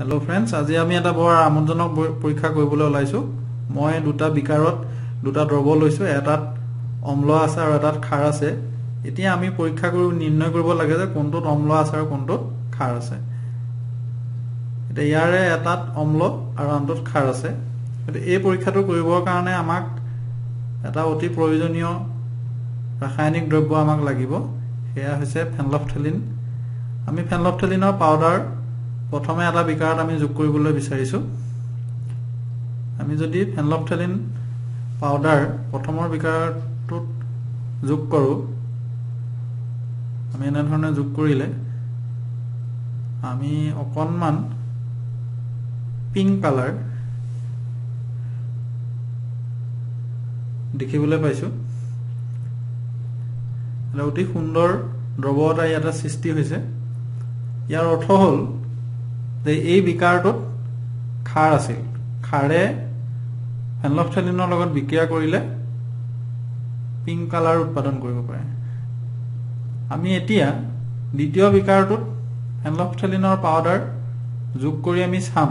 Hello friends, आज आम eight बर आमोदनक परीक्षा मैं दूटा विकारत दूटा द्रव्य लैसो, एटात अम्ल आछे और एटात खार आछे। एतिया आमी परीक्षा निर्णय करिब लागे जे कोनटोत अम्ल आछे आरो कोनटोत खार आछे। एटा यारे एटात अम्ल आरो आनटोत खार आछे। ए परीक्षाटो करिबर कारणे आमाक एटा अति प्रयोजनीय रासायनिक द्रव्य आमाक लागिब, सेया होइसे फेनोल्फथेलिन। आमी फेनोल्फथेलिনৰ पाउडार प्रथमे एटा बिकारत जोग কৰিবলৈ বিচাৰিছো। आमी जदि फेनोल्फथेलिन पाउडार प्रथम बिकारत जोग करूँ, आमी এনেধৰণে जोग কৰিলে आमी অকণমান পিংক কালাৰ দেখিবলৈ পাইছো। এটা অতি সুন্দৰ দ্ৰব্য এটা ইয়াতে সৃষ্টি হৈছে। ইয়াৰ অৰ্থ হল যে এই বিকাৰটোত খাৰ আছিল। খাৰে ফেনলফথেলিনৰ লগত বিক্ৰিয়া কৰিলে পিংক কালাৰ উৎপাদন কৰিব পাৰে। আমি এতিয়া দ্বিতীয় বিকাৰটোত ফেনলফথেলিনৰ পাউডাৰ যোগ কৰি আমি চাম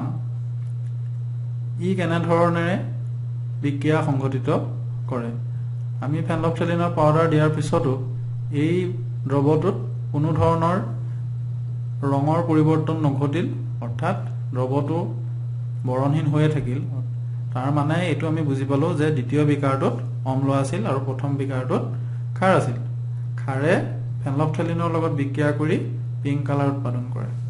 ই কেনে ধৰণেৰে বিক্ৰিয়া সংঘটিত কৰে। আমি ফেনলফথেলিনৰ পাউডাৰ দিয়াৰ পিছতো এই দ্ৰৱটোত কোনো ধৰণৰ ৰঙৰ পৰিৱৰ্তন নঘটিল, অৰ্থাৎ দ্ৰৱটো বৰণহীন হৈয়ে থাকিল। তাৰ মানে এটো আমি বুজি পালো যে দ্বিতীয় বিকাৰটোত অম্ল আছিল আৰু প্ৰথম বিকাৰটোত খাৰ আছিল। খাৰে ফেনলফথেলিনৰ লগত বিক্ৰিয়া কৰি পিংক কালাৰ উৎপাদন কৰে।